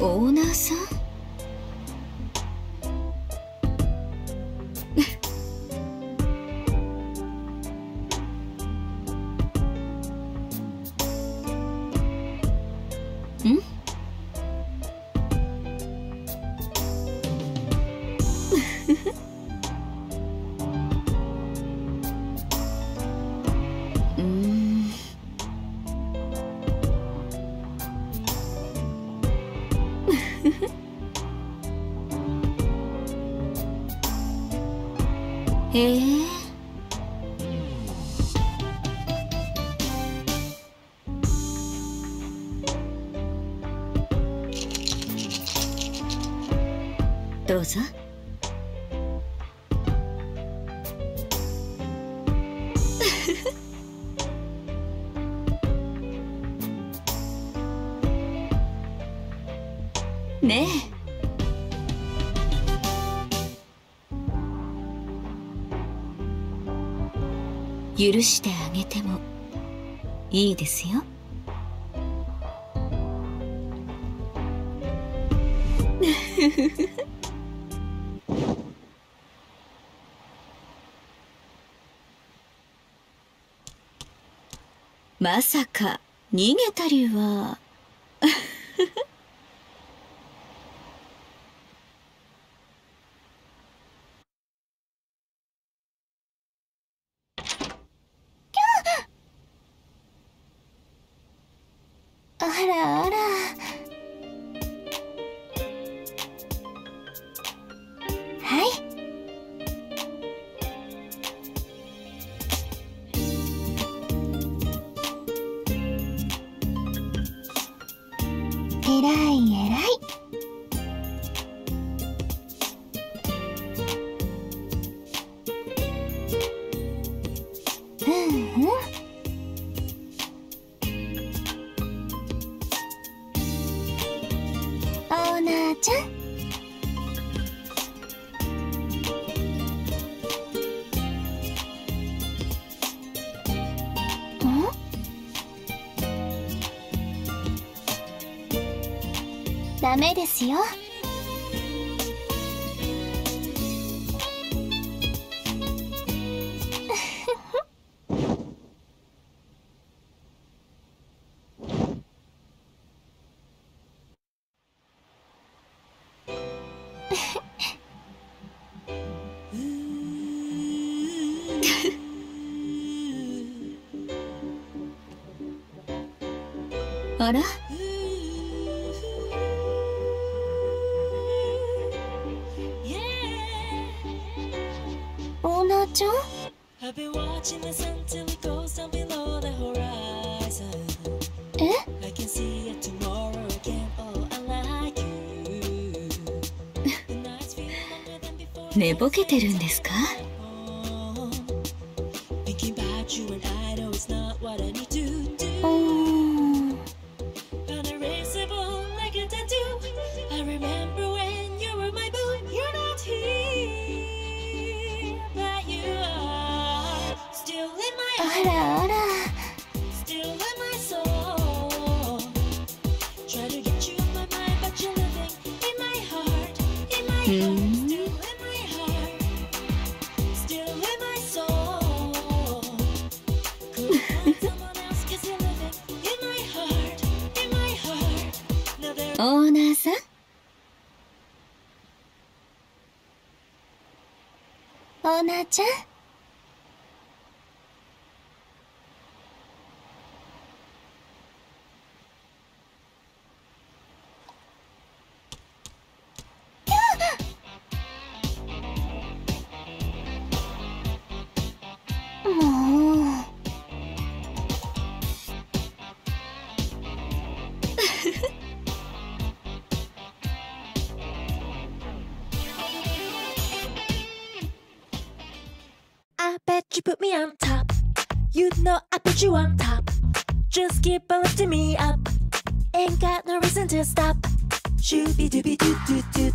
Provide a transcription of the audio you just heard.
オーナーさんんへえどうぞ。ねえ許してあげてもいいですよ。まさか逃げたりは。えらいえらい。うんうん。オーナーちゃん。ダメですよ。あら？I've been watching the sun till it goes down below the horizon. I can see it tomorrow again. Oh, I like you. The nights feel longer than before. 寝ぼけてるんですか？ Thinking about you and I know it's not what I need to do. Unerasable like a tattoo. I remember when you were my boo. You're not here.あらあら。オーナーさん。オーナーちゃん。I bet you put me on top. You know I put you on top. Just keep on lifting me up. Ain't got no reason to stop. Shooby dooby doo doo doo.